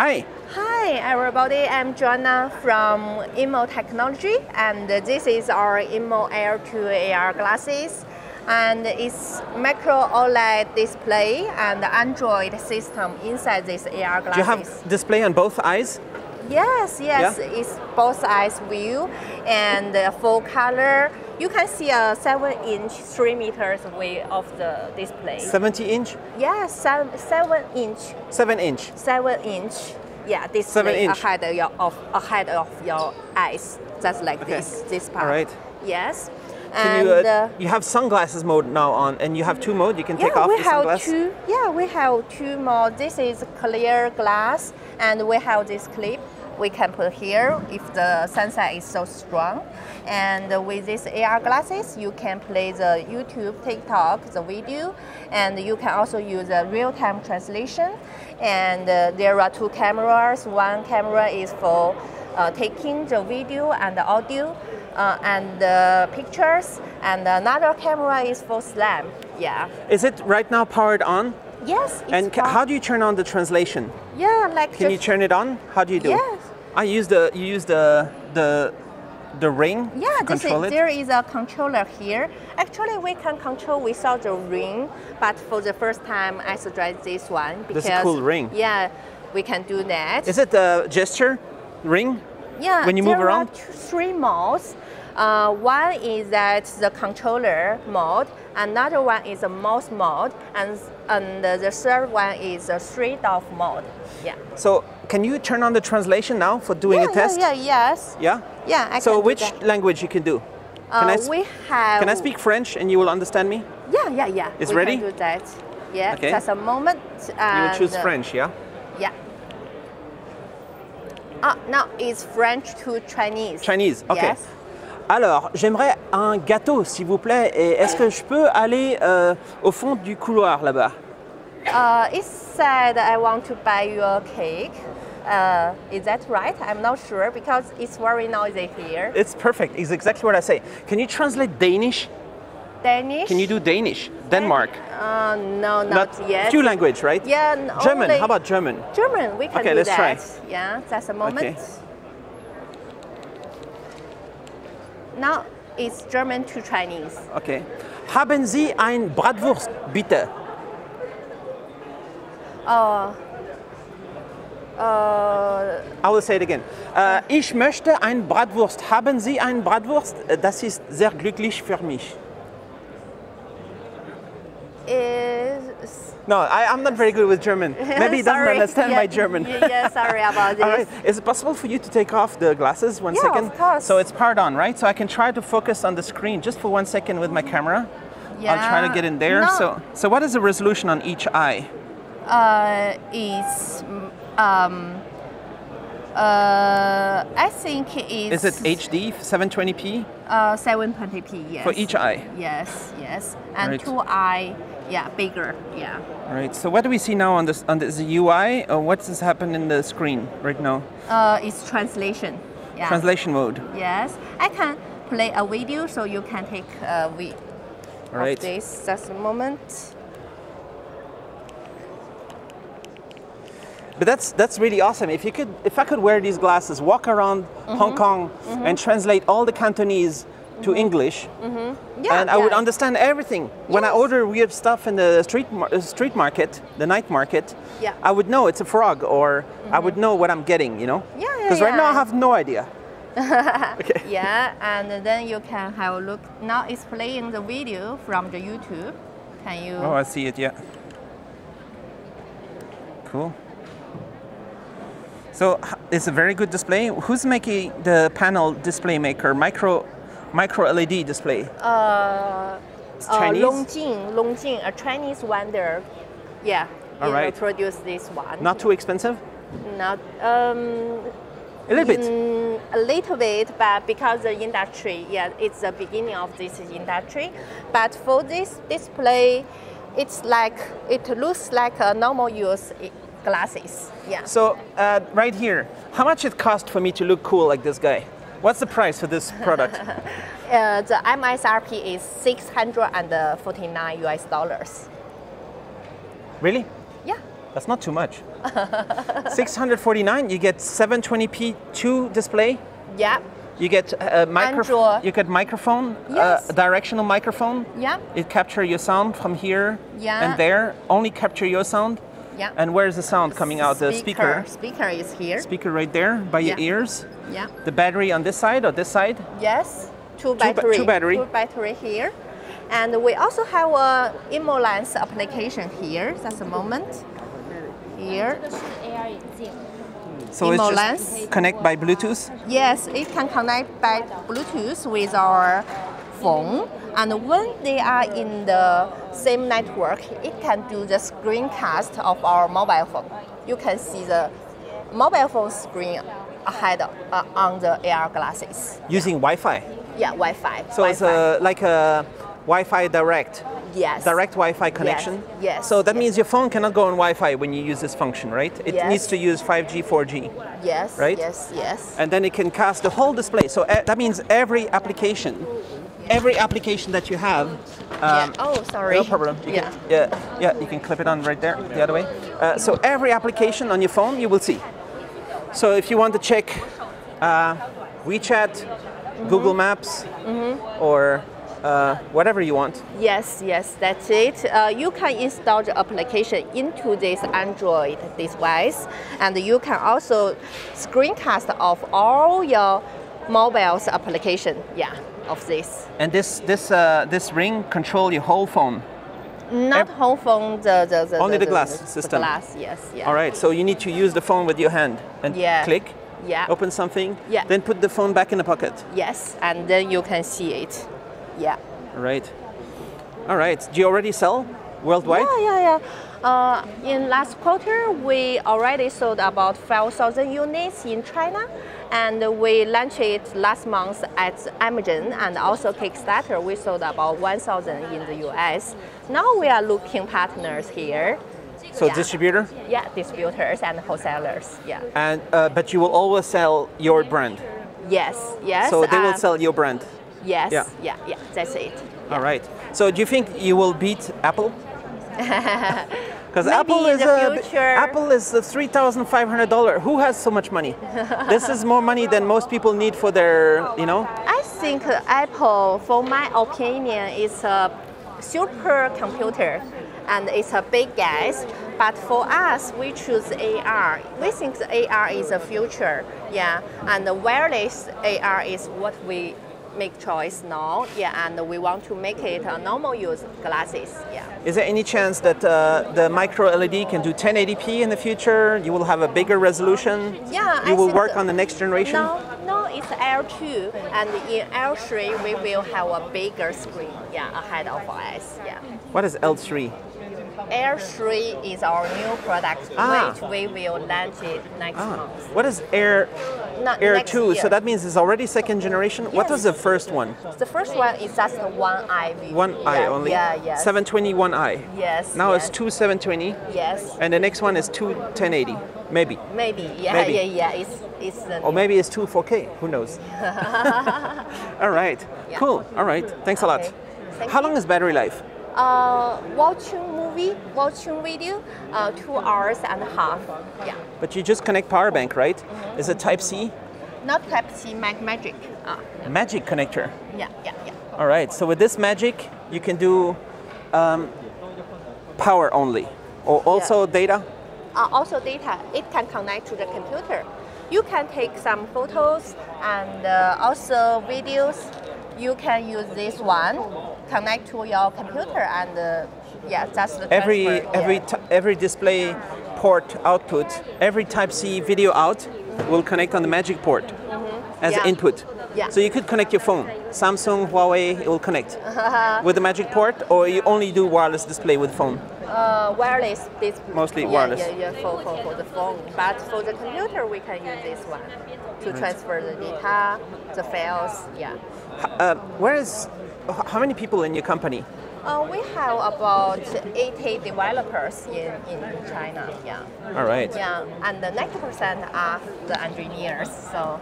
Hi. Hi, everybody. I'm Joanna from Inmo Technology, and this is our Inmo Air 2 AR glasses, and it's micro OLED display and Android system inside this AR glasses. Do you have display on both eyes? Yes, yeah? It's both eyes view and full color. You can see a 7-inch, 3 meters away of the display. 70-inch? Yes, 7-inch. 7-inch? 7-inch, yeah, display ahead of your eyes, just like this part. All right. Yes. And you have sunglasses mode now on, and you have two modes. You can take off the sunglasses. We have two modes. This is clear glass, and we have this clip we can put here if the sunset is so strong. And with these AR glasses, you can play the YouTube, TikTok, the video, and you can also use a real-time translation. And there are two cameras. One camera is for taking the video and the audio. And pictures, and another camera is for SLAM. Yeah. Is it right now powered on? Yes. And how do you turn on the translation? Yeah, like. Can you turn it on? How do you do? Yes. You use the ring. Yeah. To control it. There is a controller here. Actually, we can control without the ring, but for the first time, I suggest this one because. This is a cool ring. Yeah, we can do that. Is it the gesture ring? Yeah, when you move around? There are three modes. One is that the controller mode, another one is the mouse mode, and the third one is the straight-off mode. Yeah. So can you turn on the translation now for doing a test? Yes. Yeah? Yeah, I can. So which language you can do? Can I speak French and you will understand me? Yeah. It's ready? We can do that. Yeah, okay. Just a moment. You will choose French, yeah? Yeah. Ah, now it's French to Chinese. Chinese, ok. Yes. Alors, j'aimerais un gâteau, s'il vous plaît. Est-ce que je peux aller au fond du couloir là-bas? It said I want to buy you a cake. Is that right? I'm not sure because it's very noisy here. It's perfect. It's exactly what I say. Can you translate Danish? Danish? Can you do Danish? Denmark? No, not yet. Two language, right? Yeah. German, how about German? German, we can do that. Okay, let's try. Yeah, just a moment. Okay. Now it's German to Chinese. Okay. Haben Sie ein Bratwurst, bitte? I will say it again. Ich möchte ein Bratwurst. Haben Sie ein Bratwurst? Das ist sehr glücklich für mich. No, I'm not very good with German. Maybe he doesn't understand my German. Sorry about this. All right. Is it possible for you to take off the glasses one second? Of course. So it's powered on, right? So I can try to focus on the screen just for 1 second with my camera. Yeah. I'll try to get in there. No. So what is the resolution on each eye? I think it's... Is it HD, 720p? 720p, yes. For each eye? Yes. And right. Two eye, yeah, bigger, yeah. All right, so what do we see now on this UI? What's this happen in the screen right now? It's translation. Yeah. Translation mode? Yes. I can play a video, so you can take a video of this. Just a moment. But that's really awesome. If I could wear these glasses, walk around Hong Kong and translate all the Cantonese to English, and I would understand everything. When I order weird stuff in the street market, the night market, I would know it's a frog, or I would know what I'm getting. You know? Yeah. Because right now I have no idea. Okay. Yeah, and then you can have a look. Now it's playing the video from the YouTube. Can you? Oh, I see it. Yeah. Cool. So it's a very good display. Who's making the panel display maker? Micro LED display. It's Chinese. Longjing, a Chinese vendor. Yeah. All right. Produce this one. Not too expensive. Not a little bit, but because the industry, it's the beginning of this industry. But for this display, it looks like a normal use. Glasses, yeah. So right here, how much it cost for me to look cool like this guy? What's the price for this product? The MSRP is $649. Really? Yeah. That's not too much. 649, you get 720p 2 display. Yeah. You get a microphone. You get microphone. Yes. Directional microphone. Yeah. It captures your sound from here and there. Only capture your sound. Yeah. And where is the sound coming out? The speaker. Speaker is here. Speaker right there by your ears. Yeah. The battery on this side or this side? Yes. Two battery here. And we also have a EmoLens application here. That's a moment. Here. So it's just connect by Bluetooth? Yes, it can connect by Bluetooth with our phone. And when they are in the same network, it can do the screencast of our mobile phone. You can see the mobile phone screen ahead on the AR glasses. Using Wi-Fi? Yeah, Wi-Fi. So it's like a Wi-Fi direct? Yes. Direct Wi-Fi connection? Yes. So that means your phone cannot go on Wi-Fi when you use this function, right? It needs to use 5G, 4G. Yes. Right? Yes, yes. And then it can cast the whole display. So that means every application, that you have. Oh, sorry. No problem. You can clip it on right there, the other way. So every application on your phone you will see. So if you want to check WeChat, Google Maps, or whatever you want. Yes, yes, that's it. You can install the application into this Android device, and you can also screencast of all your mobile's application. Yeah, of this. And this ring control your whole phone. Not whole phone, only the glass system. The glass, yes, yes. All right, so you need to use the phone with your hand and click. Yeah. Open something. Yeah. Then put the phone back in the pocket. Yes, and then you can see it. Yeah. Right. All right. Do you already sell worldwide? Yeah. In last quarter, we already sold about 5,000 units in China, and we launched it last month at Amazon and also Kickstarter. We sold about 1,000 in the US. Now we are looking partners here. So distributor? Yeah, distributors and wholesalers. Yeah. And but you will always sell your brand. Yes. Yes. So they will sell your brand. Yes, yeah, that's it. Yeah. All right. So do you think you will beat Apple? Because Apple is $3,500. Who has so much money? This is more money than most people need for their, you know? I think Apple, for my opinion, is a super computer and it's a big guys. But for us, we choose AR. We think the AR is the future. Yeah, and the wireless AR is what we make choice now, and we want to make it a normal use glasses, Is there any chance that the microLED can do 1080p in the future? You will have a bigger resolution? Yeah. You will work on the next generation? No, it's Air 2, and in Air 3 we will have a bigger screen, ahead of us, What is L3? Air3 is our new product, which we will launch it next month. What is Air 2? So that means it's already second generation. Yes. What was the first one? The first one is just one eye. One eye only? Yeah, yes. 720, one eye. Yes. Now it's 2 720. Yes. And the next one is 2 1080, maybe. Maybe, yeah. Or maybe it's 2 4K, who knows? All right, cool. All right, thanks a lot. Thank How long is battery life? Watching movie, watching video, 2.5 hours. Yeah. But you just connect power bank, right? Is it Type C? Not Type C, Magic. Magic connector. Yeah. All right. So with this Magic, you can do power only, or also data. Also data. It can connect to the computer. You can take some photos and also videos. You can use this one, connect to your computer, and just every display port output, every Type-C video out will connect on the Magic port as input. Yeah. So you could connect your phone, Samsung, Huawei, it will connect with the Magic port, or you only do wireless display with phone. Wireless display. Mostly wireless. Yeah, for the phone. But for the computer, we can use this one to transfer the data, the files. How many people in your company? We have about 80 developers in China. Yeah. All right. Yeah, and the 90% are the engineers. So.